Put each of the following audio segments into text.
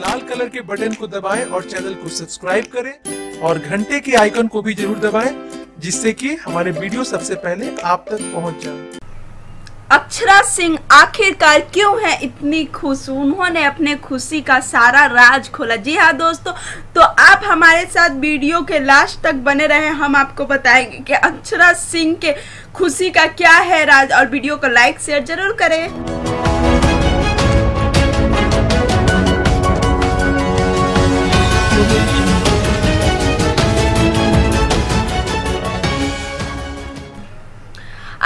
लाल colour के button को दबाएं और चैनल को सब्सक्राइब करें और घंटे के आइकन को भी जरूर दबाएं, जिससे कि हमारे वीडियो सबसे पहले आप तक पहुंच जाए। अक्षरा सिंह आखिरकार क्यों है इतनी खुश? उन्होंने अपने खुशी का सारा राज खोला। जी हाँ दोस्तों, तो आप हमारे साथ वीडियो के लास्ट तक बने रहें, हम आपको बताएंगे कि अक्षरा सिंह के खुशी का क्या है राज। और वीडियो को लाइक शेयर जरूर करें।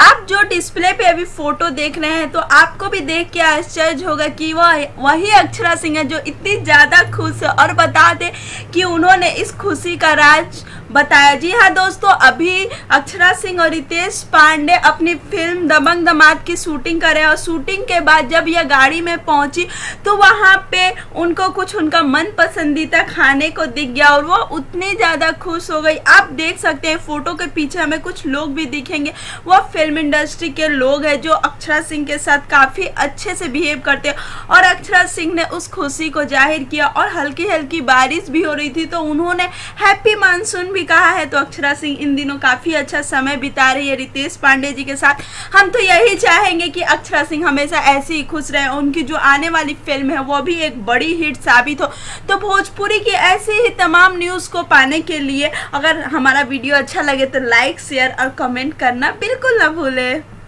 आप जो डिस्प्ले पे अभी फोटो देख रहे हैं, तो आपको भी देख के आश्चर्य होगा कि वही अक्षरा सिंह है जो इतनी ज़्यादा खुश है। और बता दें कि उन्होंने इस खुशी का राज बताया। जी हाँ दोस्तों, अभी अक्षरा सिंह और रितेश पांडे अपनी फिल्म दबंग दमाद की शूटिंग कर रहे हैं। और शूटिंग के बाद जब यह गाड़ी में पहुंची तो वहाँ पे उनको कुछ उनका मन पसंदीदा खाने को दिख गया और वो उतनी ज़्यादा खुश हो गई। आप देख सकते हैं फोटो के पीछे हमें कुछ लोग भी दिखेंगे, वह फिल्म इंडस्ट्री के लोग हैं जो अक्षरा सिंह के साथ काफ़ी अच्छे से बिहेव करते हैं। और अक्षरा सिंह ने उस खुशी को जाहिर किया और हल्की हल्की बारिश भी हो रही थी तो उन्होंने हैप्पी मानसून कहा है। तो अक्षरा सिंह इन दिनों काफी अच्छा समय बिता रही है रितेश पांडे जी के साथ। हम तो यही चाहेंगे कि अक्षरा सिंह हमेशा ऐसे ही खुश रहे, उनकी जो आने वाली फिल्म है वो भी एक बड़ी हिट साबित हो। तो भोजपुरी की ऐसे ही तमाम न्यूज को पाने के लिए अगर हमारा वीडियो अच्छा लगे तो लाइक शेयर और कमेंट करना बिल्कुल ना भूले।